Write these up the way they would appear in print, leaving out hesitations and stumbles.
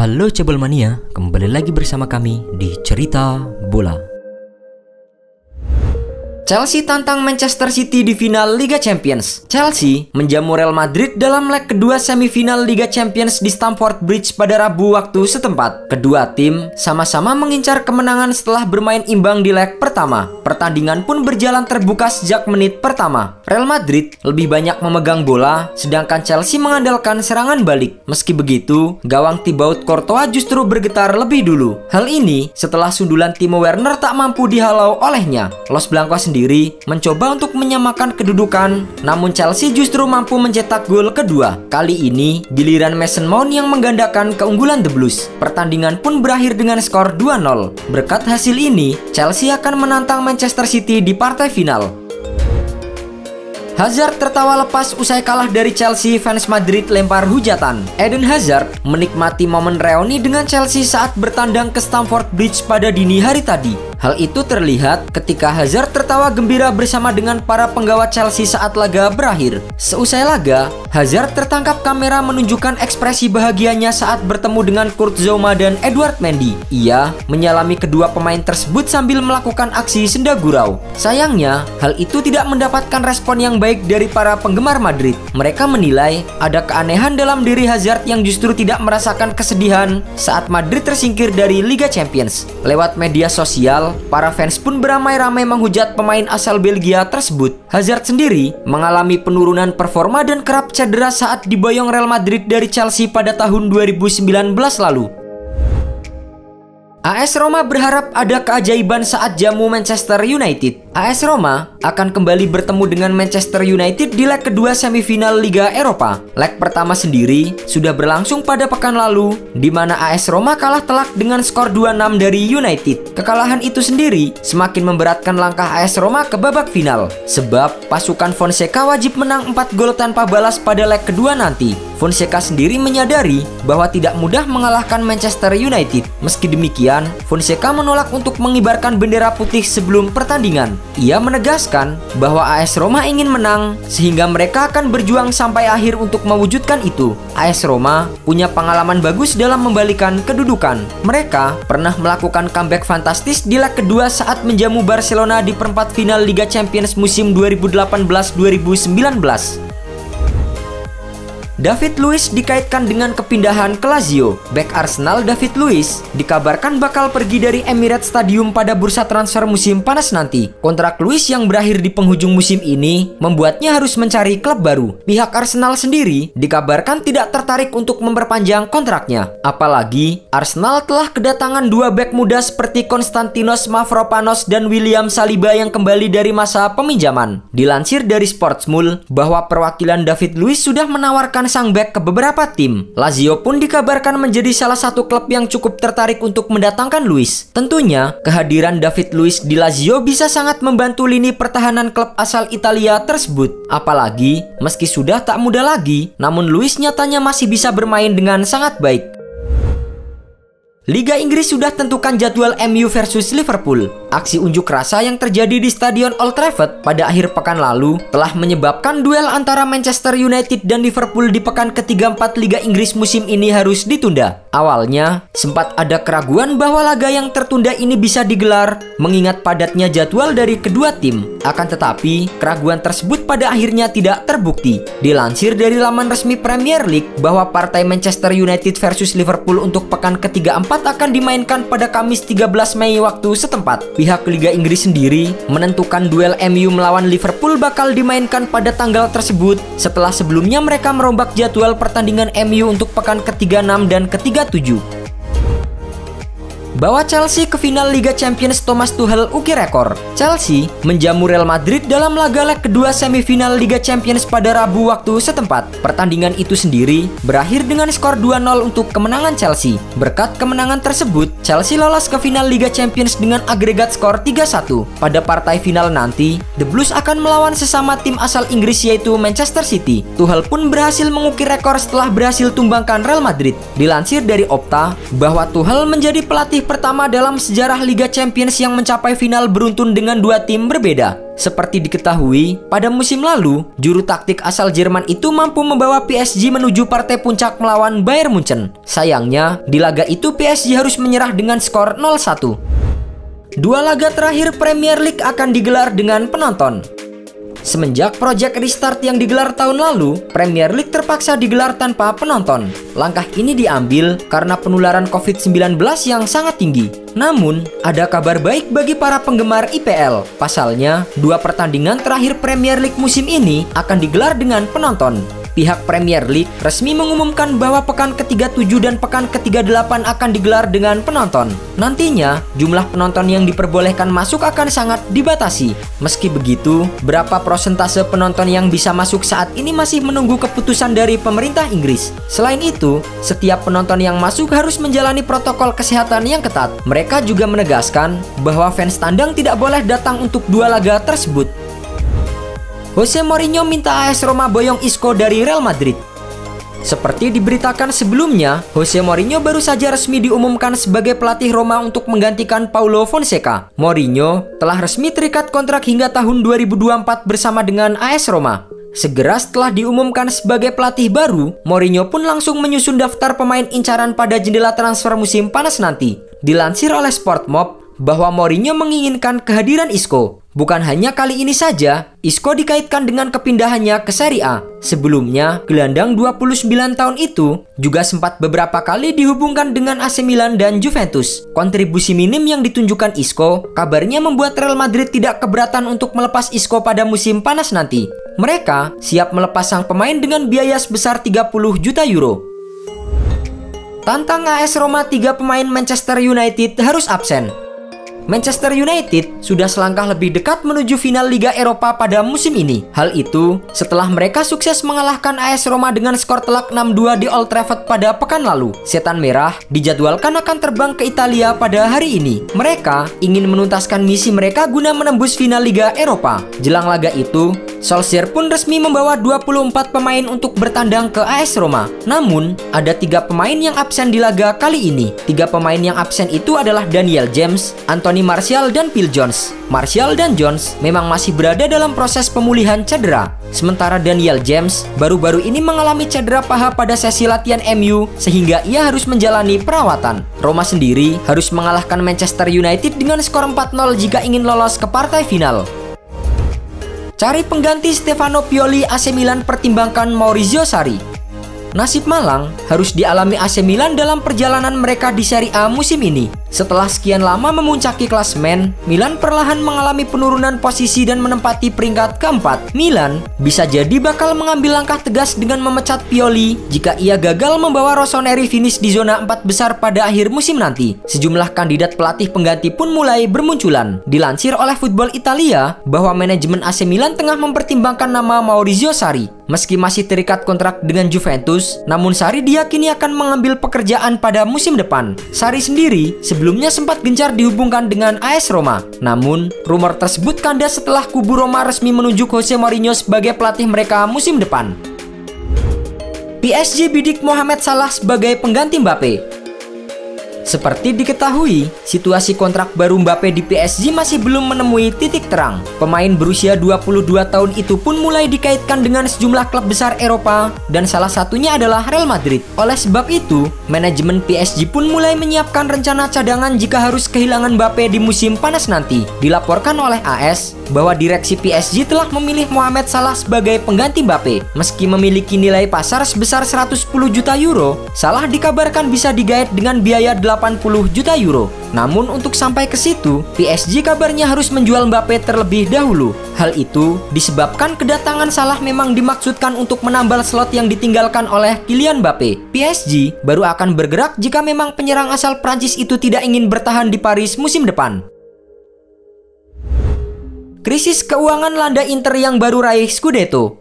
Halo Cebolmania, kembali lagi bersama kami di Cerita Bola. Chelsea tantang Manchester City di final Liga Champions. Chelsea menjamu Real Madrid dalam leg kedua semifinal Liga Champions di Stamford Bridge pada Rabu waktu setempat. Kedua tim sama-sama mengincar kemenangan setelah bermain imbang di leg pertama. Pertandingan pun berjalan terbuka sejak menit pertama. Real Madrid lebih banyak memegang bola, sedangkan Chelsea mengandalkan serangan balik. Meski begitu, gawang Thibaut Courtois justru bergetar lebih dulu. Hal ini setelah sundulan Timo Werner tak mampu dihalau olehnya. Los Blancos sendiri mencoba untuk menyamakan kedudukan, namun Chelsea justru mampu mencetak gol kedua. Kali ini, giliran Mason Mount yang menggandakan keunggulan The Blues. Pertandingan pun berakhir dengan skor 2-0. Berkat hasil ini, Chelsea akan menantang Manchester City di partai final. Hazard tertawa lepas usai kalah dari Chelsea, fans Madrid lempar hujatan. Eden Hazard menikmati momen reuni dengan Chelsea saat bertandang ke Stamford Bridge pada dini hari tadi. Hal itu terlihat ketika Hazard tertawa gembira bersama dengan para penggawa Chelsea saat laga berakhir. Seusai laga, Hazard tertangkap kamera menunjukkan ekspresi bahagianya saat bertemu dengan Kurt Zouma dan Edward Mendy. Ia menyalami kedua pemain tersebut sambil melakukan aksi senda gurau. Sayangnya, hal itu tidak mendapatkan respon yang baik dari para penggemar Madrid. Mereka menilai ada keanehan dalam diri Hazard yang justru tidak merasakan kesedihan saat Madrid tersingkir dari Liga Champions. Lewat media sosial, para fans pun beramai-ramai menghujat pemain asal Belgia tersebut. Hazard sendiri mengalami penurunan performa dan kerap cedera saat diboyong Real Madrid dari Chelsea pada tahun 2019 lalu. AS Roma berharap ada keajaiban saat jamu Manchester United. AS Roma akan kembali bertemu dengan Manchester United di leg kedua semifinal Liga Eropa. Leg pertama sendiri sudah berlangsung pada pekan lalu, di mana AS Roma kalah telak dengan skor 2-6 dari United. Kekalahan itu sendiri semakin memberatkan langkah AS Roma ke babak final, sebab pasukan Fonseca wajib menang 4 gol tanpa balas pada leg kedua nanti. Fonseca sendiri menyadari bahwa tidak mudah mengalahkan Manchester United. Meski demikian, Fonseca menolak untuk mengibarkan bendera putih sebelum pertandingan. Ia menegaskan bahwa AS Roma ingin menang, sehingga mereka akan berjuang sampai akhir untuk mewujudkan itu. AS Roma punya pengalaman bagus dalam membalikan kedudukan. Mereka pernah melakukan comeback fantastis di leg kedua saat menjamu Barcelona di perempat final Liga Champions musim 2018-2019. David Luiz dikaitkan dengan kepindahan ke Lazio. Bek Arsenal David Luiz dikabarkan bakal pergi dari Emirates Stadium pada bursa transfer musim panas nanti. Kontrak Luiz yang berakhir di penghujung musim ini membuatnya harus mencari klub baru. Pihak Arsenal sendiri dikabarkan tidak tertarik untuk memperpanjang kontraknya. Apalagi Arsenal telah kedatangan dua bek muda seperti Konstantinos Mavropanos dan William Saliba yang kembali dari masa peminjaman. Dilansir dari Sportsmul bahwa perwakilan David Luiz sudah menawarkan sang bek ke beberapa tim. Lazio pun dikabarkan menjadi salah satu klub yang cukup tertarik untuk mendatangkan Luiz. Tentunya, kehadiran David Luiz di Lazio bisa sangat membantu lini pertahanan klub asal Italia tersebut. Apalagi, meski sudah tak muda lagi, namun Luiz nyatanya masih bisa bermain dengan sangat baik. Liga Inggris sudah tentukan jadwal MU versus Liverpool. Aksi unjuk rasa yang terjadi di Stadion Old Trafford pada akhir pekan lalu telah menyebabkan duel antara Manchester United dan Liverpool di pekan ke-34 Liga Inggris musim ini harus ditunda. Awalnya, sempat ada keraguan bahwa laga yang tertunda ini bisa digelar mengingat padatnya jadwal dari kedua tim. Akan tetapi, keraguan tersebut pada akhirnya tidak terbukti. Dilansir dari laman resmi Premier League bahwa partai Manchester United versus Liverpool untuk pekan ke-34 akan dimainkan pada Kamis 13 Mei waktu setempat. Pihak Liga Inggris sendiri menentukan duel MU melawan Liverpool bakal dimainkan pada tanggal tersebut setelah sebelumnya mereka merombak jadwal pertandingan MU untuk pekan ke-36 dan ke-37. Bawa Chelsea ke final Liga Champions, Thomas Tuchel ukir rekor. Chelsea menjamu Real Madrid dalam laga leg kedua semifinal Liga Champions pada Rabu waktu setempat. Pertandingan itu sendiri berakhir dengan skor 2-0 untuk kemenangan Chelsea. Berkat kemenangan tersebut, Chelsea lolos ke final Liga Champions dengan agregat skor 3-1. Pada partai final nanti, The Blues akan melawan sesama tim asal Inggris yaitu Manchester City. Tuchel pun berhasil mengukir rekor setelah berhasil tumbangkan Real Madrid. Dilansir dari Opta bahwa Tuchel menjadi pelatih pertama dalam sejarah Liga Champions yang mencapai final beruntun dengan dua tim berbeda. Seperti diketahui, pada musim lalu, juru taktik asal Jerman itu mampu membawa PSG menuju partai puncak melawan Bayern Munchen. Sayangnya, di laga itu PSG harus menyerah dengan skor 0-1. Dua laga terakhir Premier League akan digelar dengan penonton. Semenjak Project Restart yang digelar tahun lalu, Premier League terpaksa digelar tanpa penonton. Langkah ini diambil karena penularan COVID-19 yang sangat tinggi. Namun, ada kabar baik bagi para penggemar IPL. Pasalnya, dua pertandingan terakhir Premier League musim ini akan digelar dengan penonton. Pihak Premier League resmi mengumumkan bahwa pekan ke-37 dan pekan ke-38 akan digelar dengan penonton. Nantinya, jumlah penonton yang diperbolehkan masuk akan sangat dibatasi. Meski begitu, berapa prosentase penonton yang bisa masuk saat ini masih menunggu keputusan dari pemerintah Inggris. Selain itu, setiap penonton yang masuk harus menjalani protokol kesehatan yang ketat. Mereka juga menegaskan bahwa fans tandang tidak boleh datang untuk dua laga tersebut. Jose Mourinho minta AS Roma boyong Isco dari Real Madrid. Seperti diberitakan sebelumnya, Jose Mourinho baru saja resmi diumumkan sebagai pelatih Roma untuk menggantikan Paulo Fonseca. Mourinho telah resmi terikat kontrak hingga tahun 2024 bersama dengan AS Roma. Segera setelah diumumkan sebagai pelatih baru, Mourinho pun langsung menyusun daftar pemain incaran pada jendela transfer musim panas nanti. Dilansir oleh Sportmob, bahwa Mourinho menginginkan kehadiran Isco. Bukan hanya kali ini saja, Isco dikaitkan dengan kepindahannya ke Serie A. Sebelumnya, gelandang 29 tahun itu juga sempat beberapa kali dihubungkan dengan AC Milan dan Juventus. Kontribusi minim yang ditunjukkan Isco, kabarnya membuat Real Madrid tidak keberatan untuk melepas Isco pada musim panas nanti. Mereka siap melepas sang pemain dengan biaya sebesar 30 juta euro. Tantang AS Roma 3 pemain Manchester United harus absen. Manchester United sudah selangkah lebih dekat menuju final Liga Eropa pada musim ini. Hal itu setelah mereka sukses mengalahkan AS Roma dengan skor telak 6-2 di Old Trafford pada pekan lalu. Setan Merah dijadwalkan akan terbang ke Italia pada hari ini. Mereka ingin menuntaskan misi mereka guna menembus final Liga Eropa. Jelang laga itu, Solskjaer pun resmi membawa 24 pemain untuk bertandang ke AS Roma. Namun, ada 3 pemain yang absen di laga kali ini. 3 pemain yang absen itu adalah Daniel James, Anthony Martial dan Phil Jones. Martial dan Jones memang masih berada dalam proses pemulihan cedera. Sementara Daniel James baru-baru ini mengalami cedera paha pada sesi latihan MU sehingga ia harus menjalani perawatan. Roma sendiri harus mengalahkan Manchester United dengan skor 4-0 jika ingin lolos ke partai final. Cari pengganti Stefano Pioli, AC Milan pertimbangkan Maurizio Sarri. Nasib malang harus dialami AC Milan dalam perjalanan mereka di Serie A musim ini. Setelah sekian lama memuncaki klasemen, Milan perlahan mengalami penurunan posisi dan menempati peringkat keempat. Milan bisa jadi bakal mengambil langkah tegas dengan memecat Pioli jika ia gagal membawa Rossoneri finish di zona 4 besar pada akhir musim nanti. Sejumlah kandidat pelatih pengganti pun mulai bermunculan. Dilansir oleh Football Italia bahwa manajemen AC Milan tengah mempertimbangkan nama Maurizio Sarri. Meski masih terikat kontrak dengan Juventus, namun Sarri diyakini akan mengambil pekerjaan pada musim depan. Sarri sendiri sebelumnya sempat gencar dihubungkan dengan AS Roma. Namun, rumor tersebut kandas setelah kubu Roma resmi menunjuk Jose Mourinho sebagai pelatih mereka musim depan. PSG bidik Mohamed Salah sebagai pengganti Mbappe. Seperti diketahui, situasi kontrak baru Mbappe di PSG masih belum menemui titik terang. Pemain berusia 22 tahun itu pun mulai dikaitkan dengan sejumlah klub besar Eropa dan salah satunya adalah Real Madrid. Oleh sebab itu, manajemen PSG pun mulai menyiapkan rencana cadangan jika harus kehilangan Mbappe di musim panas nanti. Dilaporkan oleh AS bahwa direksi PSG telah memilih Mohamed Salah sebagai pengganti Mbappe. Meski memiliki nilai pasar sebesar 110 juta euro, Salah dikabarkan bisa digait dengan biaya 80 juta euro. Namun untuk sampai ke situ, PSG kabarnya harus menjual Mbappe terlebih dahulu. Hal itu disebabkan kedatangan Salah memang dimaksudkan untuk menambal slot yang ditinggalkan oleh Kylian Mbappe. PSG baru akan bergerak jika memang penyerang asal Prancis itu tidak ingin bertahan di Paris musim depan. Krisis keuangan landa Inter yang baru raih Scudetto.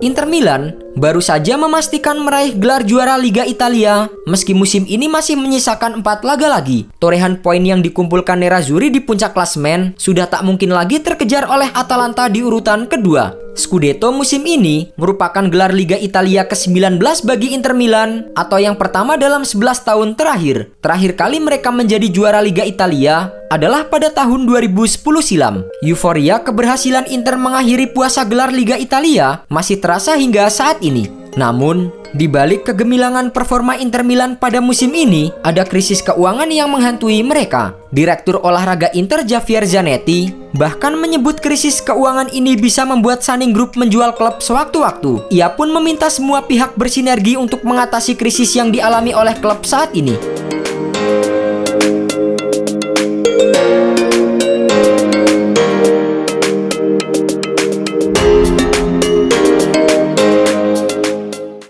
Inter Milan baru saja memastikan meraih gelar juara Liga Italia meski musim ini masih menyisakan 4 laga lagi. Torehan poin yang dikumpulkan Nerazzurri di puncak klasemen sudah tak mungkin lagi terkejar oleh Atalanta di urutan kedua. Scudetto musim ini merupakan gelar Liga Italia ke-19 bagi Inter Milan atau yang pertama dalam 11 tahun terakhir. Terakhir kali mereka menjadi juara Liga Italia adalah pada tahun 2010 silam. Euforia keberhasilan Inter mengakhiri puasa gelar Liga Italia masih terasa hingga saat ini. Namun, di balik kegemilangan performa Inter Milan pada musim ini, ada krisis keuangan yang menghantui mereka. Direktur olahraga Inter Javier Zanetti bahkan menyebut krisis keuangan ini bisa membuat Saning Group menjual klub sewaktu-waktu. Ia pun meminta semua pihak bersinergi untuk mengatasi krisis yang dialami oleh klub saat ini.